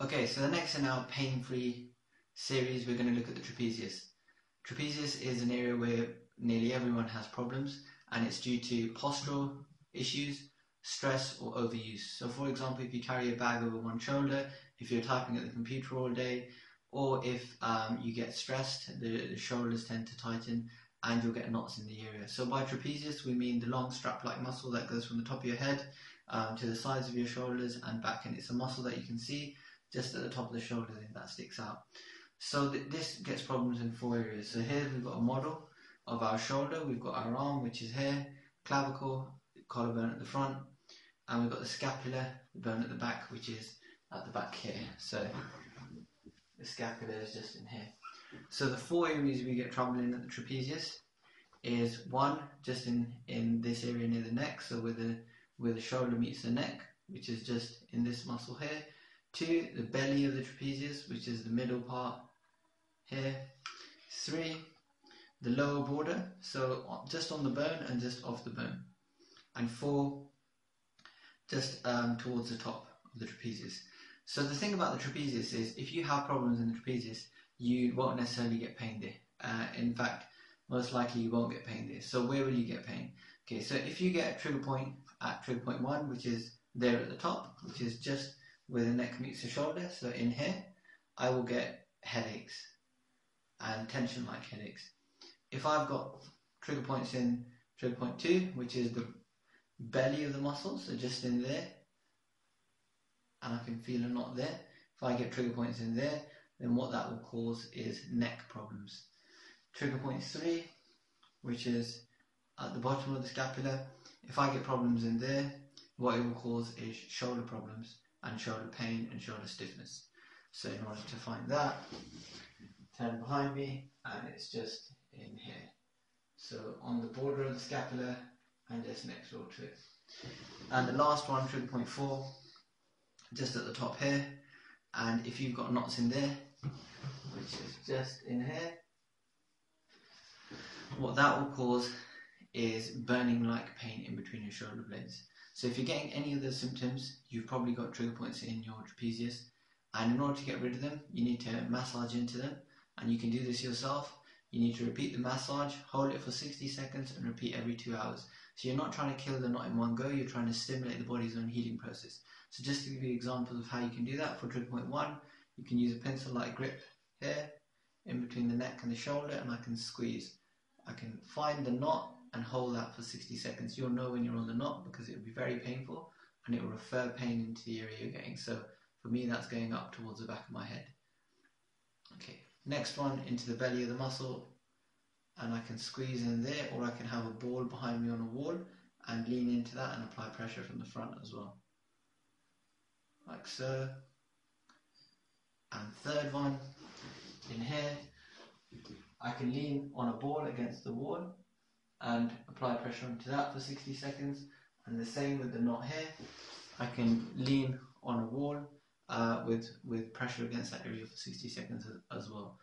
Okay, so the next in our pain-free series, we're going to look at the trapezius. Trapezius is an area where nearly everyone has problems, and it's due to postural issues, stress or overuse. So for example, if you carry a bag over one shoulder, if you're typing at the computer all day, or if you get stressed, the shoulders tend to tighten and you'll get knots in the area. So by trapezius, we mean the long strap-like muscle that goes from the top of your head to the sides of your shoulders and back, and it's a muscle that you can see just at the top of the shoulder that sticks out. So this gets problems in four areas. So here we've got a model of our shoulder, we've got our arm, which is here, clavicle, collarbone at the front, and we've got the scapula, the bone at the back, which is at the back here. So the scapula is just in here. So the four areas we get trouble in at the trapezius is one, just in this area near the neck, so where the shoulder meets the neck, which is just in this muscle here. Two, the belly of the trapezius, which is the middle part here. Three, the lower border, so just on the bone and just off the bone. And four, just towards the top of the trapezius. So the thing about the trapezius is, if you have problems in the trapezius, you won't necessarily get pain there. In fact, most likely you won't get pain there. So where will you get pain? Okay, so if you get a trigger point at trigger point one, which is there at the top, which is just where the neck meets the shoulder, so in here, I will get headaches and tension-like headaches. If I've got trigger points in trigger point two, which is the belly of the muscle, so just in there, and I can feel a knot there. If I get trigger points in there, then what that will cause is neck problems. Trigger point three, which is at the bottom of the scapula, if I get problems in there, what it will cause is shoulder problems and shoulder pain and shoulder stiffness. So in order to find that, turn behind me, and it's just in here. So on the border of the scapula and just next door to it. And the last one, trigger point four, just at the top here, and if you've got knots in there, which is just in here, what that will cause is burning like pain in between your shoulder blades. So if you're getting any of those symptoms, you've probably got trigger points in your trapezius, and in order to get rid of them, you need to massage into them, and you can do this yourself. You need to repeat the massage, hold it for 60 seconds and repeat every 2 hours. So you're not trying to kill the knot in one go, you're trying to stimulate the body's own healing process. So just to give you examples of how you can do that, for trigger point one, you can use a pencil-like grip here, in between the neck and the shoulder, and I can squeeze. I can find the knot and hold that for 60 seconds. You'll know when you're on the knot because it will be very painful, and it will refer pain into the area you're getting. So for me, that's going up towards the back of my head. Okay, next one, into the belly of the muscle, and I can squeeze in there, or I can have a ball behind me on a wall and lean into that and apply pressure from the front as well. Like so. And third one, in here, I can lean on a ball against the wall and apply pressure onto that for 60 seconds. And the same with the knot here, I can lean on a wall with pressure against that area for 60 seconds as well.